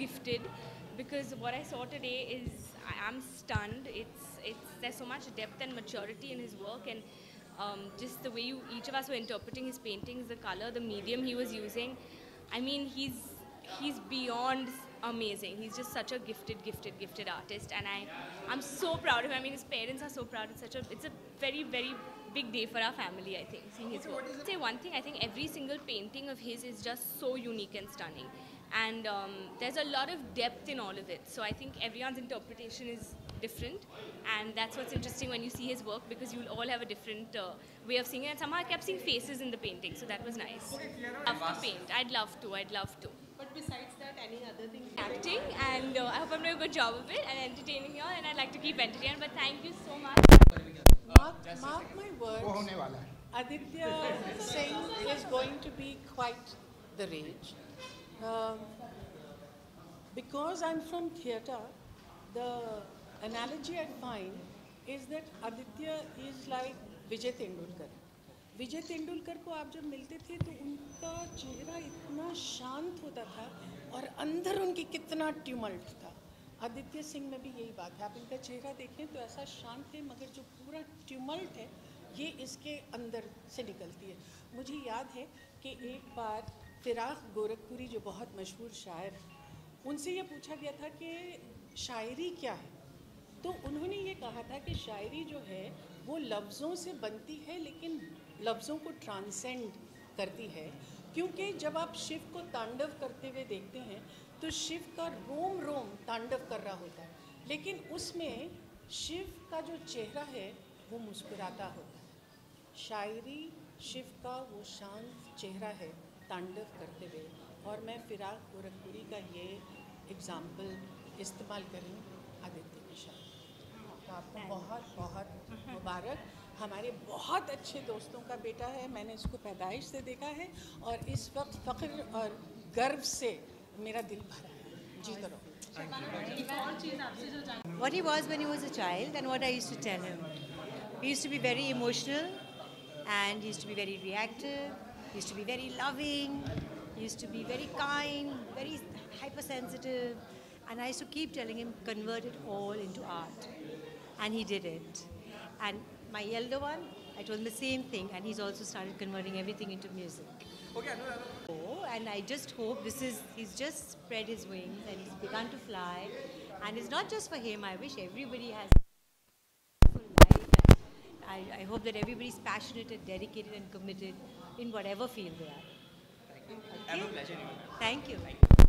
gifted, because what I saw today is, I am stunned. There's so much depth and maturity in his work, and just the way each of us were interpreting his paintings, the color, the medium he was using. I mean, he's beyond amazing. He's just such a gifted artist, and I'm so proud of him. I mean, his parents are so proud. It's a very, very big day for our family, I think, seeing his work. I'll say one thing, I think every single painting of his is just so unique and stunning. And there's a lot of depth in all of it. So I think everyone's interpretation is different. And that's what's interesting when you see his work, because you'll all have a different way of seeing it. And somehow I kept seeing faces in the painting, so that was nice. Love to paint. I'd love to. But besides that, any other thing? Acting, and I hope I'm doing a good job of it, and entertaining you all, and I'd like to keep entertaining. But thank you so much. Mark my words, Aditya Singh is going to be quite the rage. Because I'm from theatre, the analogy I find is that Aditya is like Vijay Tendulkar. विजय तेंदुलकर को आप जब मिलते थे तो उनका चेहरा इतना शांत होता था और अंदर उनकी कितना ट्यूमल्ट था। आदित्य सिंह में भी यही बात है, आप इनका चेहरा देखें तो ऐसा शांत है, मगर जो पूरा ट्यूमल्ट है ये इसके अंदर से निकलती है। मुझे याद है कि एक बार तेरास गोरखपुरी, जो बहुत मशहूर शायर, उनसे ये पूछा गया था कि शायरी क्या है, तो उन्होंने ये कहा था कि शायरी जो है वो लफ्ज़ों से बनती है, लेकिन लफ्ज़ों को ट्रांसेंड करती है, क्योंकि जब आप शिव को तांडव करते हुए देखते हैं तो शिव का रोम रोम तांडव कर रहा होता है, लेकिन उसमें शिव का जो चेहरा है वो मुस्कुराता होता है। शायरी शिव का वो शांत चेहरा है तांडव करते हुए, और मैं फिराक गोरखपुरी का ये एग्ज़ाम्पल इस्तेमाल करूँ आदित्य की शायरी। आपको बहुत बहुत मुबारक। हमारे बहुत अच्छे दोस्तों का बेटा है, मैंने इसको पैदाइश से देखा है, और इस वक्त फ़ख्र और गर्व से मेरा दिल भरा है। जी करो। What he was when he was a child and what I used to tell him. He used to be very emotional and he used to be very reactive. He used to be very loving. He used to be very kind, very hypersensitive. And I used to keep telling him, convert it all into art. And he did it. And my elder one, I told him the same thing, and he's also started converting everything into music. Okay, I know. And I just hope he's just spread his wings and he's begun to fly. And it's not just for him, I wish everybody has a wonderful life. I hope that everybody's passionate and dedicated and committed in whatever field they are. Thank you. Okay. Thank you.